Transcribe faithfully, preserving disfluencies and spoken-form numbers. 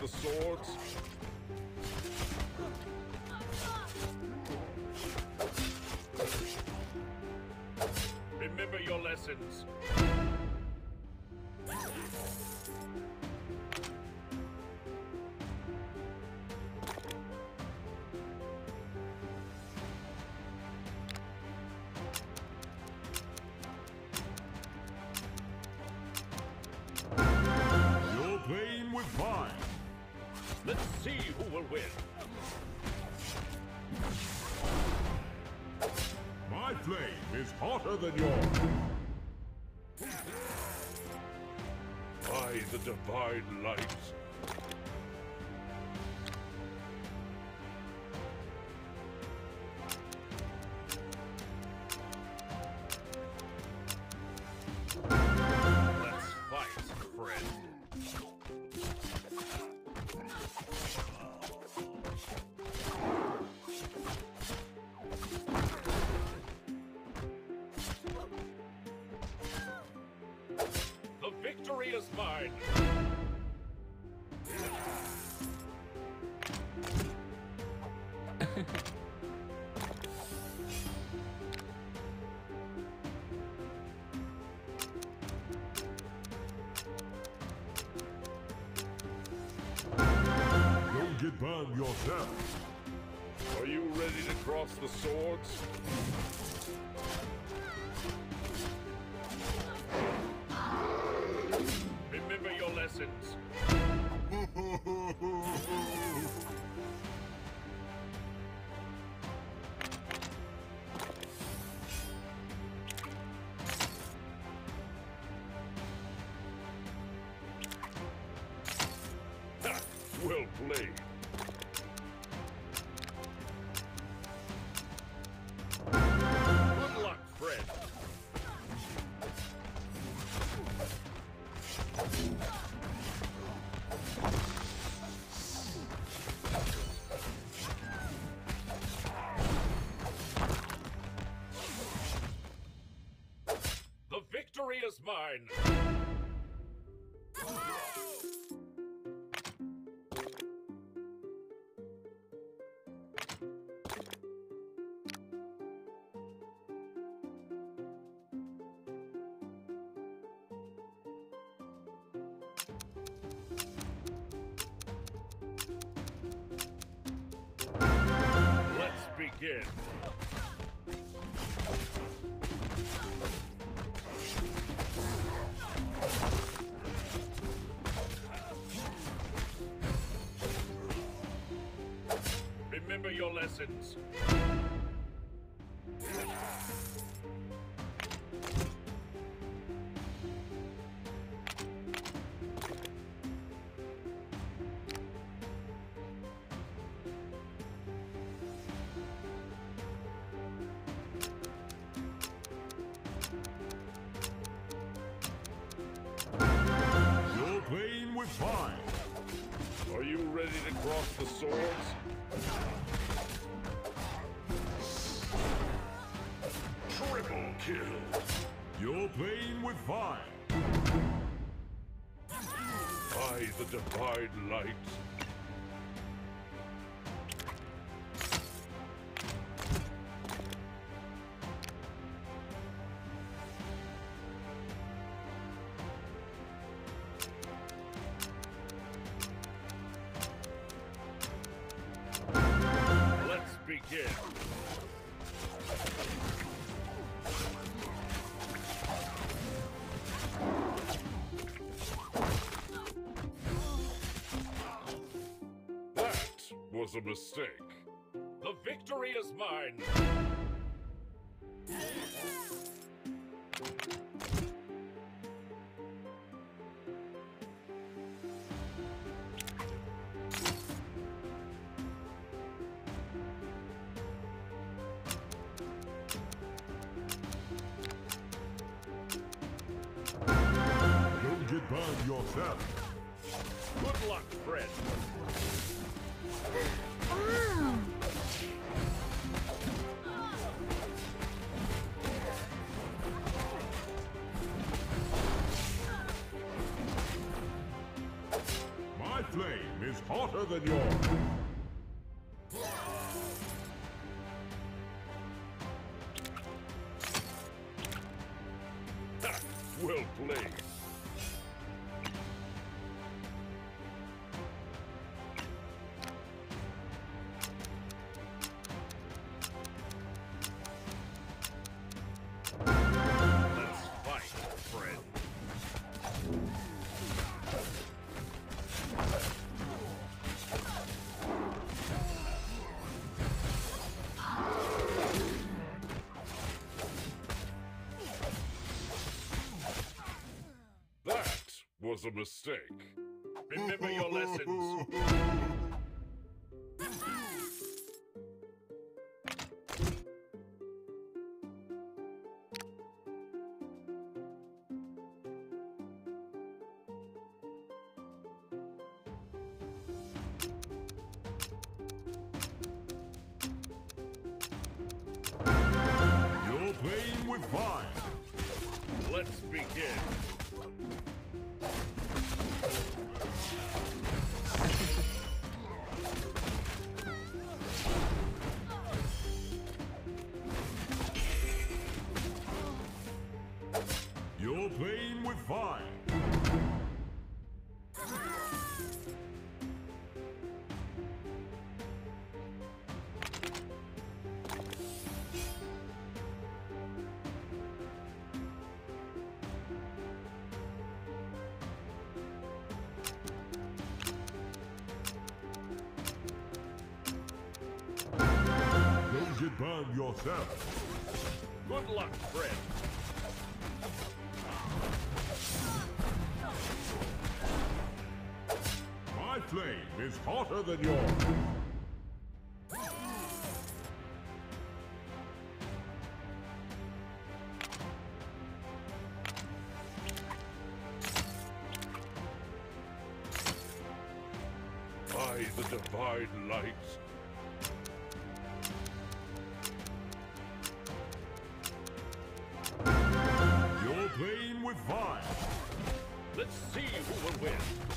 the swords. Remember your lessons. Let's see who will win. My flame is hotter than yours. By the divine light. Is mine. Don't get burned yourself. Are you ready to cross the swords? Well played. Good luck, friend. The victory is mine. Begin. Remember your lessons. Are you ready to cross the swords? Triple kill! You're playing with fire! By the divine light! Begin. That was a mistake. The victory is mine. Burn yourself. Good luck, friend. Wow. My flame is hotter than yours. Well played. Was a mistake. Remember your lessons. You're playing with fire. Let's begin. You're playing with fire. Don't get burned yourself. Good luck, friend. My flame is hotter than yours. By the divine light. You're playing with fire. Let's see who will win.